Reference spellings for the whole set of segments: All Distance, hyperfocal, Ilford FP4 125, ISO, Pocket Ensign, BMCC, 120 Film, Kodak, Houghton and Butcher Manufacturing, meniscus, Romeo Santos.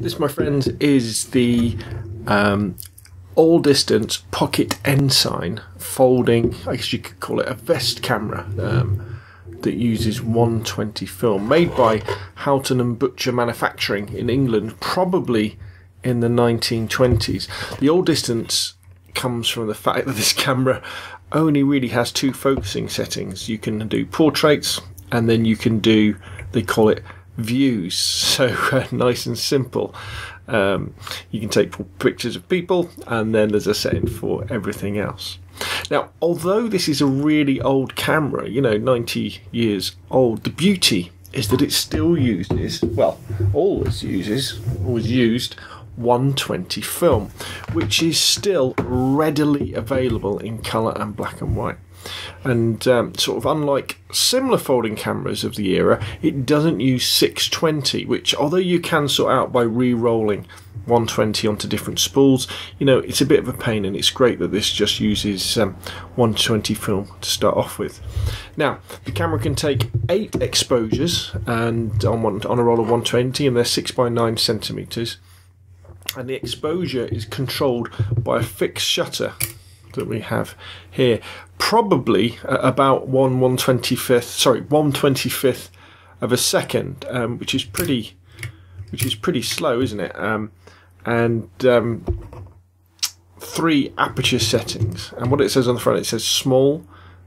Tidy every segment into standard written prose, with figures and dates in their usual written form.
This, my friends, is the all-distance Pocket Ensign folding, I guess you could call it a vest camera, that uses 120 film, made by Houghton and Butcher Manufacturing in England, probably in the 1920s. The all-distance comes from the fact that this camera only really has two focusing settings. You can do portraits, and then you can do, they call it, views. So nice and simple. You can take pictures of people, and then there's a setting for everything else. Now, although this is a really old camera, you know, 90 years old, the beauty is that it still uses, well, always used 120 film, which is still readily available in colour and black and white. And sort of unlike similar folding cameras of the era, it doesn't use 620, which, although you can sort out by re-rolling 120 onto different spools, you know, it's a bit of a pain, and it's great that this just uses 120 film to start off with. Now, the camera can take 8 exposures and on a roll of 120, and they're 6 by 9 centimeters, and the exposure is controlled by a fixed shutter that we have here, probably about 1/125th of a second, which is pretty slow, isn't it? And 3 aperture settings, and what it says on the front, it says small,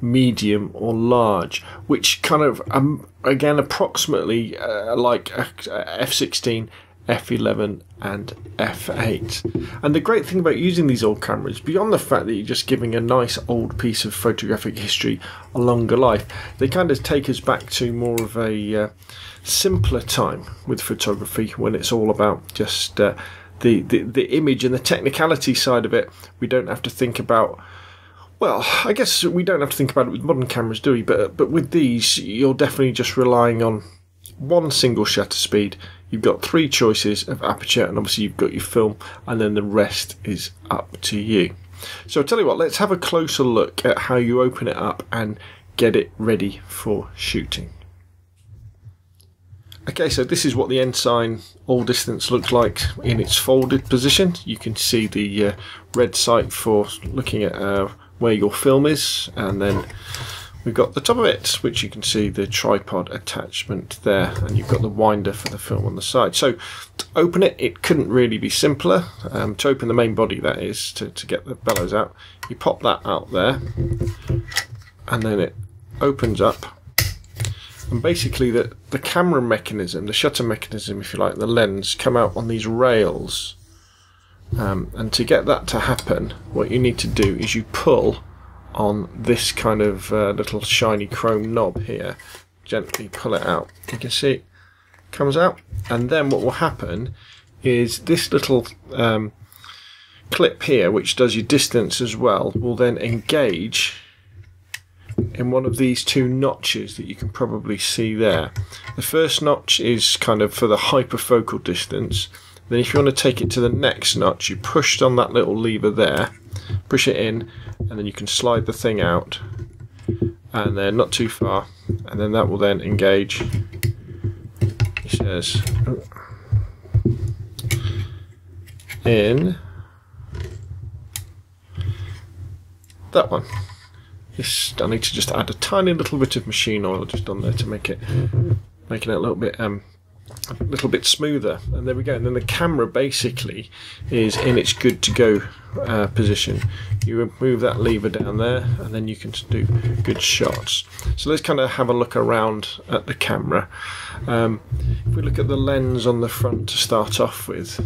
medium, or large, which kind of again approximately like f16, f11 and f8. And the great thing about using these old cameras, beyond the fact that you're just giving a nice old piece of photographic history a longer life, they kind of take us back to more of a simpler time with photography, when it's all about just the image and the technicality side of it. We don't have to think about, well, I guess we don't have to think about it with modern cameras, do we? But with these, you're definitely just relying on one single shutter speed. You've got 3 choices of aperture, and obviously you've got your film, and then the rest is up to you. So I'll tell you what, let's have a closer look at how you open it up and get it ready for shooting. Okay, so this is what the Ensign all distance looks like in its folded position. You can see the red sight for looking at where your film is, and then we've got the top of it, which you can see the tripod attachment there, and you've got the winder for the film on the side. So to open it, it couldn't really be simpler. To open the main body, that is, to get the bellows out, you pop that out there, and then it opens up. And basically the camera mechanism, the shutter mechanism, if you like, the lens, come out on these rails. And to get that to happen, what you need to do is you pull on this kind of little shiny chrome knob here, gently pull it out. You can see it comes out, and then what will happen is this little clip here, which does your distance as well, will then engage in one of these 2 notches that you can probably see there. The first notch is kind of for the hyperfocal distance. Then if you want to take it to the next notch, you push on that little lever there, push it in, and then you can slide the thing out, and then not too far, and then that will then engage. It says in that one. This, I need to just add a tiny little bit of machine oil just on there to make it a little bit a little bit smoother, and there we go. And then the camera basically is in its good to go position. You move that lever down there, and then you can do good shots. So let's kind of have a look around at the camera. If we look at the lens on the front to start off with,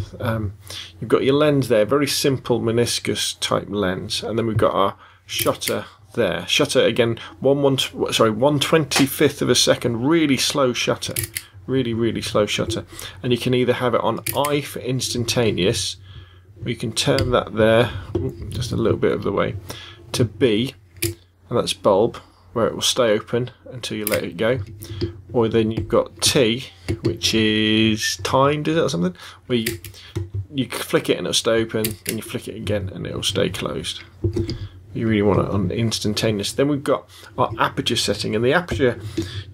you've got your lens there, very simple meniscus type lens, and then we've got our shutter there. Shutter again, 1/125th of a second, really slow shutter. Really slow shutter, and you can either have it on I for instantaneous, or you can turn that there just a little bit of the way to B, and that's bulb, where it will stay open until you let it go. Or then you've got T, which is timed, is that something where you flick it and it'll stay open, and you flick it again and it'll stay closed. You really want it on instantaneous. Then we've got our aperture setting, and the aperture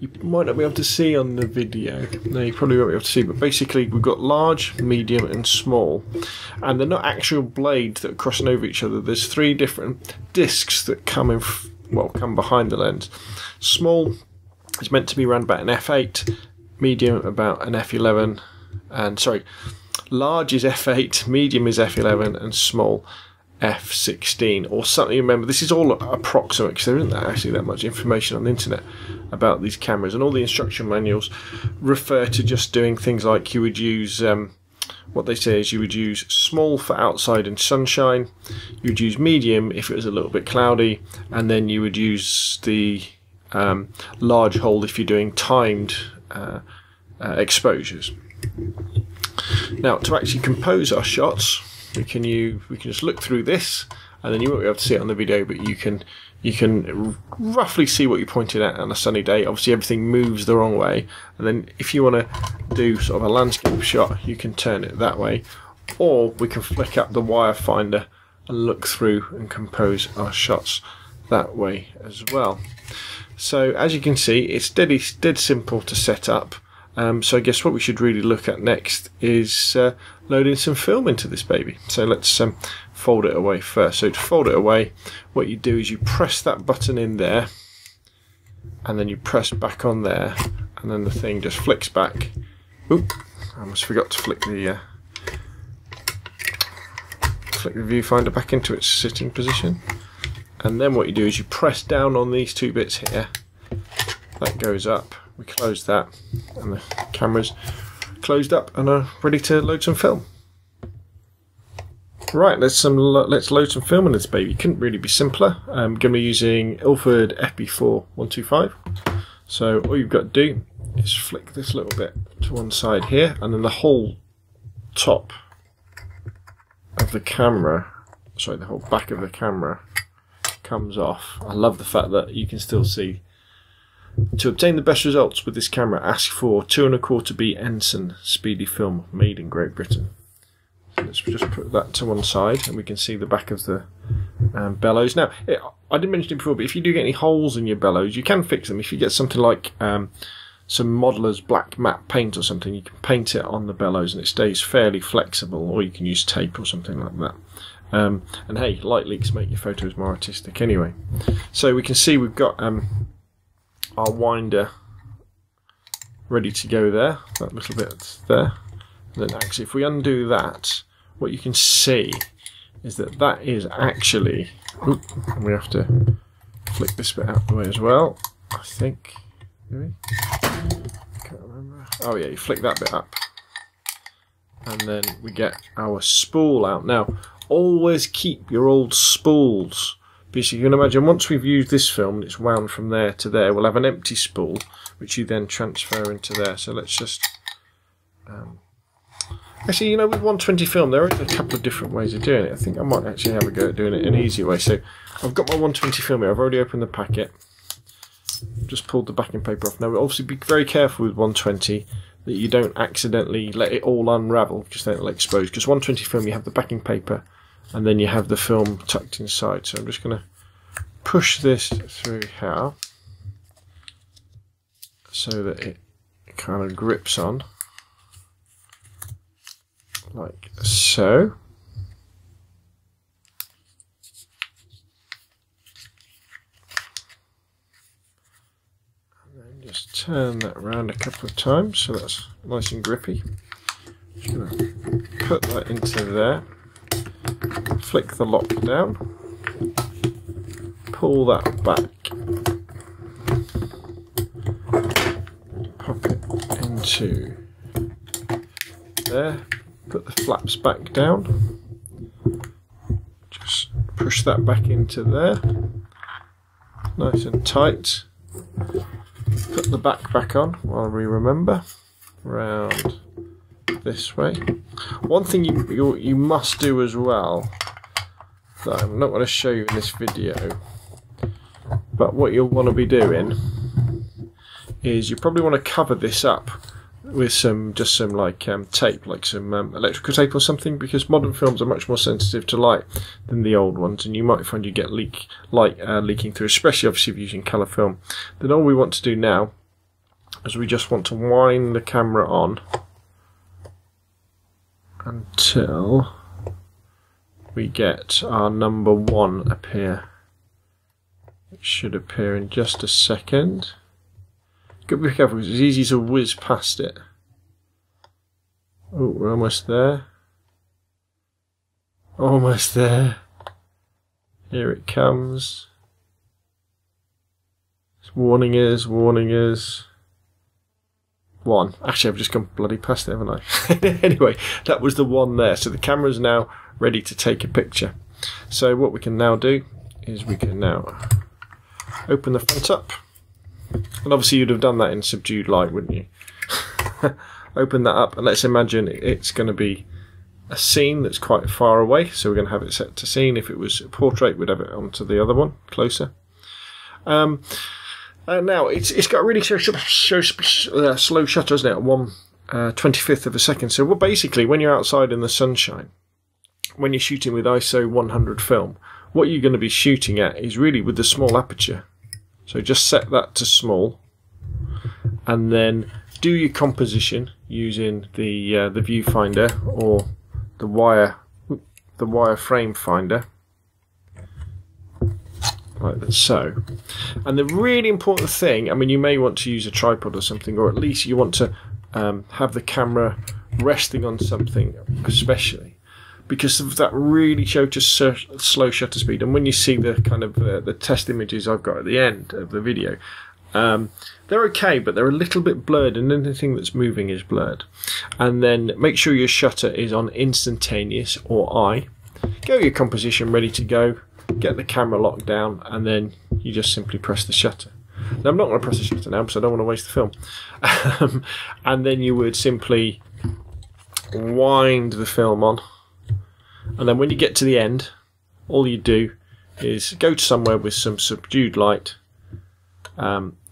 you might not be able to see on the video. No, you probably won't be able to see, but basically we've got large, medium and small, and they're not actual blades that are crossing over each other. There's three different discs that come in, well, come behind the lens. Small is meant to be around about an f8, medium about an f11, and sorry, large is f8, medium is f11, and small F16 or something. Remember, this is all approximate because there isn't actually that much information on the internet about these cameras, and all the instruction manuals refer to just doing things like you would use what they say is you would use small for outside and sunshine, you would use medium if it was a little bit cloudy, and then you would use the large hold if you're doing timed exposures. Now, to actually compose our shots, we can just look through this, and then you won't be able to see it on the video, but you can roughly see what you pointed at on a sunny day. Obviously everything moves the wrong way, and then if you want to do sort of a landscape shot, you can turn it that way, or we can flick up the wire finder and look through and compose our shots that way as well. So as you can see, it's dead simple to set up. So I guess what we should really look at next is loading some film into this baby. So let's fold it away first. So to fold it away, what you do is you press that button in there, and then you press back on there, and then the thing just flicks back. Oop! I almost forgot to flick the viewfinder back into its sitting position. And then what you do is you press down on these two bits here. That goes up. We close that, and the camera's closed up and are ready to load some film. Right, let's load some film in this baby. Couldn't really be simpler. I'm going to be using Ilford FP4 125. So all you've got to do is flick this little bit to one side here, and then the whole top of the camera, sorry, the whole back of the camera comes off. I love the fact that you can still see. To obtain the best results with this camera, ask for 2¼ B Ensign speedy film made in Great Britain. So let's just put that to one side, and we can see the back of the bellows. Now, I didn't mention it before, but if you do get any holes in your bellows, you can fix them. If you get something like some modeller's black matte paint or something, you can paint it on the bellows and it stays fairly flexible, or you can use tape or something like that. And hey, light leaks make your photos more artistic anyway. So we can see we've got our winder ready to go there, that little bit there. And then actually, if we undo that, what you can see is that that is actually, oop, and we have to flick this bit out of the way as well, I think, maybe? Can't remember. Oh yeah, you flick that bit up, and then we get our spool out. Now, always keep your old spools. So you can imagine, once we've used this film and it's wound from there to there, we'll have an empty spool which you then transfer into there. So let's just actually, you know, with 120 film there are a couple of different ways of doing it. I think I might actually have a go at doing it an easy way. So I've got my 120 film here, I've already opened the packet, just pulled the backing paper off. Now, we'll obviously be very careful with 120 that you don't accidentally let it all unravel, because then it'll expose. Because 120 film, you have the backing paper and then you have the film tucked inside. So I'm just going to push this through here so that it kind of grips on, like so. And then just turn that around a couple of times so that's nice and grippy. Just going to put that into there. Flick the lock down, pull that back, pop it into there, put the flaps back down, just push that back into there, nice and tight, put the back back on while we remember, round this way. One thing you must do as well, that I'm not going to show you in this video, but what you'll want to be doing is you probably want to cover this up with some tape, like some electrical tape or something, because modern films are much more sensitive to light than the old ones, and you might find you get light leaking through, especially obviously if you're using colour film. Then all we want to do now is we just want to wind the camera on until we get our number one appear. It should appear in just a second. Got to be careful because it's easy to whiz past it. Oh, we're almost there. Almost there. Here it comes. Warning is, warning is. One. Actually, I've just gone bloody past it, haven't I? Anyway, that was the one there. So the camera's now ready to take a picture. So what we can now do is we can now open the front up. And obviously you'd have done that in subdued light, wouldn't you? Open that up, and let's imagine it's going to be a scene that's quite far away. So we're going to have it set to scene. If it was a portrait, we'd have it onto the other one, closer. And now it's got really slow shutter, isn't it? 1/25th of a second. So basically, when you're outside in the sunshine, when you're shooting with ISO 100 film, what you're going to be shooting at is really with the small aperture. So just set that to small, and then do your composition using the viewfinder or the wire frame finder, like that, so. And the really important thing, I mean, you may want to use a tripod or something, or at least you want to have the camera resting on something, especially. Because of that really show to slow shutter speed, and when you see the kind of the test images I've got at the end of the video, they're okay, but they're a little bit blurred, and anything that's moving is blurred. And then make sure your shutter is on instantaneous or I. Go your composition ready to go, get the camera locked down, and then you just simply press the shutter. Now I'm not going to press the shutter now because I don't want to waste the film. And then you would simply wind the film on. And then when you get to the end, all you do is go to somewhere with some subdued light,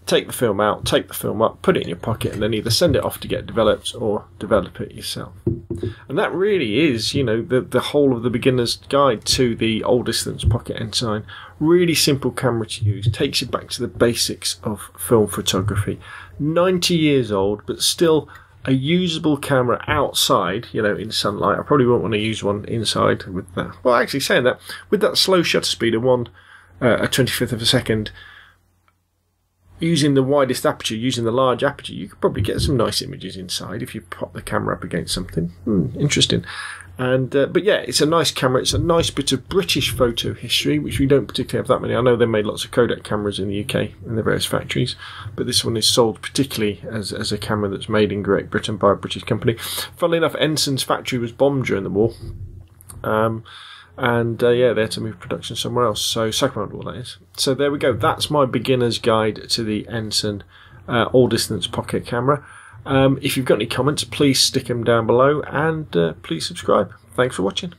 take the film out, take the film up, put it in your pocket, and then either send it off to get developed or develop it yourself. And that really is, you know, the whole of the beginner's guide to the old distance Pocket Ensign. Really simple camera to use, takes you back to the basics of film photography. 90 years old, but still a usable camera outside, you know, in sunlight. I probably won't want to use one inside with that. Well, actually, saying that, with that slow shutter speed of 1/25th of a second, using the widest aperture, using the large aperture, you could probably get some nice images inside if you pop the camera up against something. Interesting. And but yeah, it's a nice camera. It's a nice bit of British photo history, which we don't particularly have that many. I know they made lots of Kodak cameras in the UK in the various factories, but this one is sold particularly as a camera that's made in Great Britain by a British company. Funnily enough, Ensign's factory was bombed during the war, yeah, they had to move production somewhere else. So Second World War, that is. So there we go. That's my beginner's guide to the Ensign all-distance pocket camera. If you've got any comments, please stick them down below, and please subscribe. Thanks for watching.